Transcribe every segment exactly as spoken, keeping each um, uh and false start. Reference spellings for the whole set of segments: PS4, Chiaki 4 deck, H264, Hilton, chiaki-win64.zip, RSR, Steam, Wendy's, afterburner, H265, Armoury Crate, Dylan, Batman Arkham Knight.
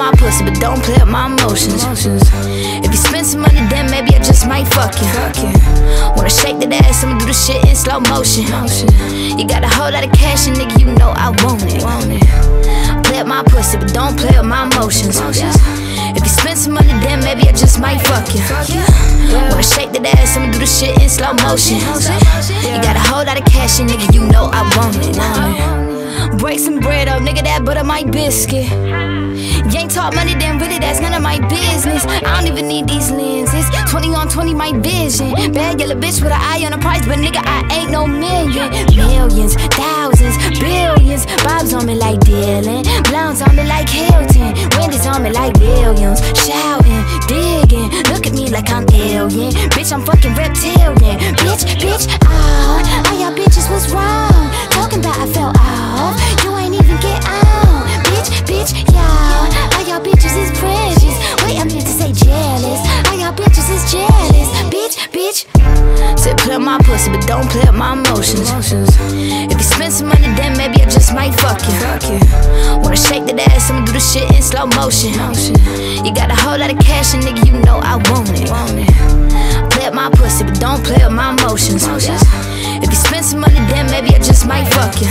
my pussy, but don't play up my emotions. If you spend some money, then maybe I just might fuck you. Wanna shake that ass, I'ma do the shit in slow motion. You got a whole lot of cash and nigga, you know I want it. Play up my pussy, but don't play up my emotions. If you spend some money, then maybe I just might fuck you. Wanna shake that ass, I'ma do the shit in slow motion. You got a whole lot of cash and nigga, you know I want it. Break some bread up, nigga, that butter my biscuit. You ain't talk money, then really that's none of my business. I don't even need these lenses. Twenty on twenty, my vision. Bad yellow bitch with an eye on the price, but nigga, I ain't no million. Millions, thousands, billions. Bob's on me like Dylan, Blondes on me like Hilton, Wendy's on me like Williams. Shouting, digging, look at me like I'm alien. Bitch, I'm fucking reptilian. Bitch, bitch, oh, all y'all bitches was wrong. Talking about I fell off, you ain't even get on. Bitch, bitch, y'all, all y'all bitches is precious. Wait, I meant to say jealous. All y'all bitches is jealous. Bitch, bitch. Said play up my pussy, but don't play up my emotions. If you spend some money, then maybe I just might fuck you. Wanna shake that ass, I'ma do the shit in slow motion. You got a whole lot of cash and nigga, you know I want it. Play up my pussy, but don't play up my emotions. If you spend some money, then maybe I just might fuck you.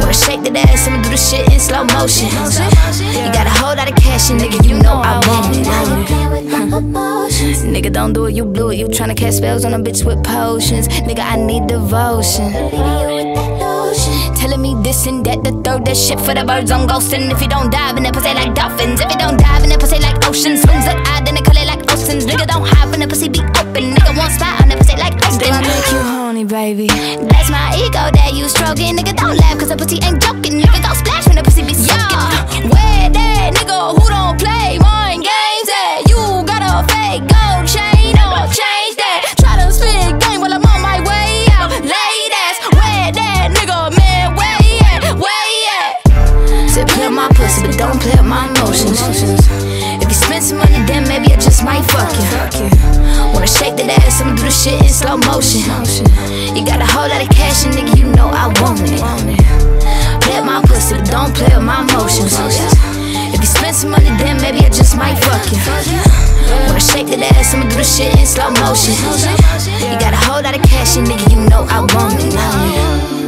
Wanna shake that ass, I'ma do the shit in slow motion. You got a whole lot of cash and nigga, you know I want it. Nigga, don't do it, you blew it. You tryna cast spells on a bitch with potions. Nigga, I need devotion. Telling me this and that, the third, that shit for the birds, I'm ghosting. If you don't dive in that pussy like dolphins, if you don't dive in that pussy like oceans, swings that eye, then they call it like oceans. Nigga, don't hide when the pussy be open. Nigga, won't spy on that pussy like Austin. Do I make you horny, baby? That's my ego that you stroking. Nigga, don't laugh, cause the pussy ain't joking. Nigga, don't splash when the pussy be soaking. Yo, where that nigga who don't play mind games at? You got a fake gold chain on, change that. Try to spit game while I'm on my way out. Late ass, where that nigga man, way at, way at? Said play up my pussy, but don't play up my emotions. If you spend some money, then maybe I just might fuck you. Wanna shake that ass, I'ma do the shit in slow motion. You got a whole lot of cash and nigga, you know I want it. Play up my pussy, but don't play up my emotions. If you spend some money, then maybe I just might fuck you. Wanna shake that ass, I'ma do the shit in slow motion. You got a whole lot of cash and nigga, you know I want it.